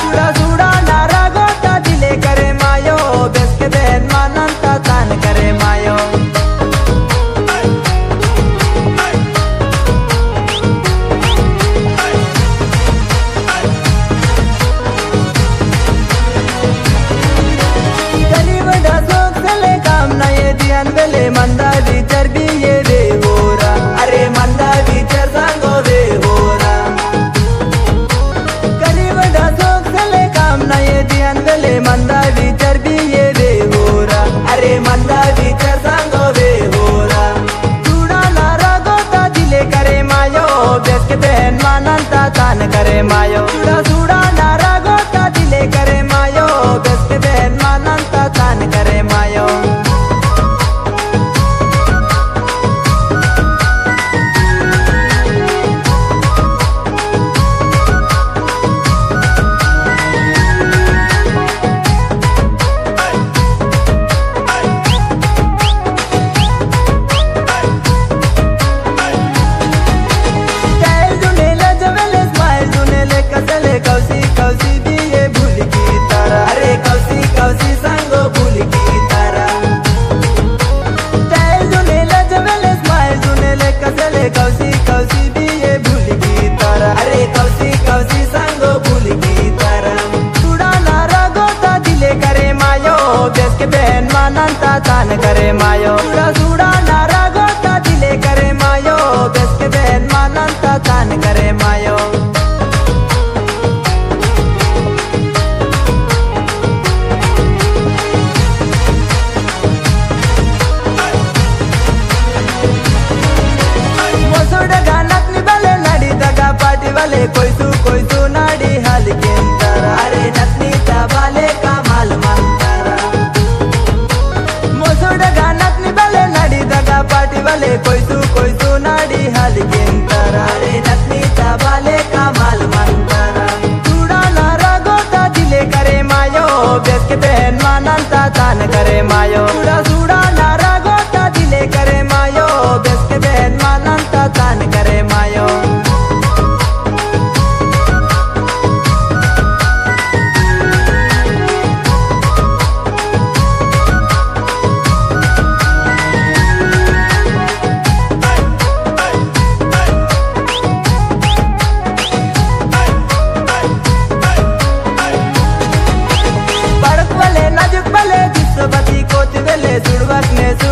पुरा सुडाना रागोथा दिले करे मायो बेसके देन मानंता तान करे मायो। गली बड़ा सोख चले काम ना ये ध्यान वेले मंदा विचर भी ये वे होरा अरे मंदा विचर सांगो वे होरा। गली बड़ा सोख चले काम ना ये ध्यान वेले मंदा विचर भी ये वे होरा अरे मंदा विचर सांगो वे होरा। सुडाना रागोथा दिले करे मायो बेसके देन मानंता तान करे मायो। सुडाना रागोथा दिले करे मायो बेसके देन मानंता तान करे मायो। तान करे मायो सुडाना रागोथा दिले करे मायो बेसके देन मानंता तान करे मायो। मोसोड गानक नि बले नडी दगा पाटी वाले कोई सु नाडी हाल के अंतर अरे नकनी ताबाले कमाल मंतर। मोसोड गानक नि बले नडी दगा पाटी वाले कोई सु नाडी हाल के अंतर अरे नकनी ताबाले कमाल मंतर। सुडाना रागोथा दिले करे मायो बेसके देन मानंता तान करे मायो। सुडाना रागोथा दिले करे मायो बेसके देन मानंता तान करे मायो। बड़क वाले नाजुक वाले जिस बती कोच वेले जुड़वक ने